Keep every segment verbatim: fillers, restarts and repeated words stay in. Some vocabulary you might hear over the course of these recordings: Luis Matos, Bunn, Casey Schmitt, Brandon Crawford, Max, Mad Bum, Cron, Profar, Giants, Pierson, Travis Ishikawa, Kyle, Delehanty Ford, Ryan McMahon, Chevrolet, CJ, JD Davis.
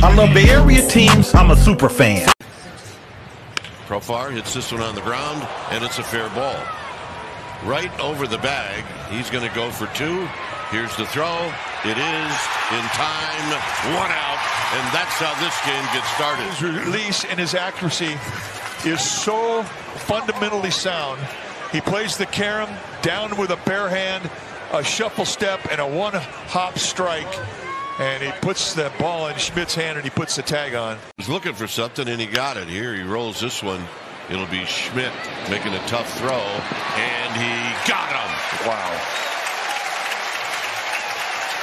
I love Bay Area teams. I'm a super fan. Profar hits this one on the ground, and it's a fair ball. Right over the bag. He's going to go for two. Here's the throw. It is in time. One out. And that's how this game gets started. His release and his accuracy is so fundamentally sound. He plays the carom down with a bare hand, a shuffle step, and a one-hop strike. And he puts the ball in Schmitt's hand, and he puts the tag on. He was looking for something, and he got it. Here he rolls this one. It'll be Schmitt making a tough throw, and he got him. Wow.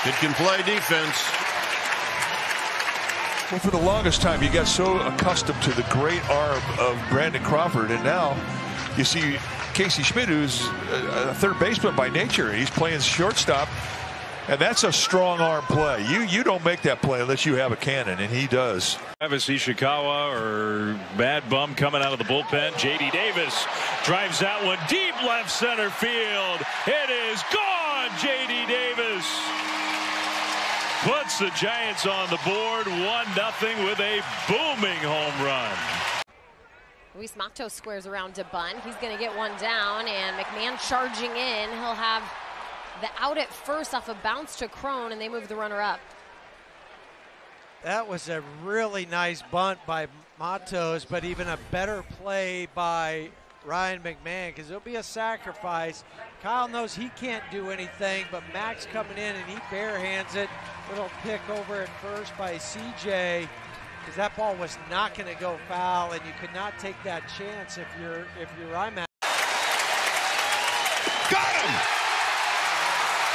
It can play defense. Well, for the longest time, you got so accustomed to the great arm of Brandon Crawford, and now you see Casey Schmitt, who's a third baseman by nature. He's playing shortstop, and that's a strong arm play. You you don't make that play unless you have a cannon, and he does. Travis Ishikawa or Mad Bum coming out of the bullpen. J D Davis drives that one deep left center field. It is gone. J D Davis puts the Giants on the board, one nothing with a booming home run. Luis Matos squares around to Bunn. He's going to get one down, and McMahon charging in. He'll have the out at first off a bounce to Cron, and they move the runner up. That was a really nice bunt by Matos, but even a better play by Ryan McMahon, because it'll be a sacrifice. Kyle knows he can't do anything, but Max coming in and he bare hands it. Little pick over at first by C J, because that ball was not going to go foul, and you could not take that chance if you're if you're Ryan McMahon. Got him,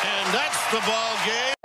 and that's the ball game.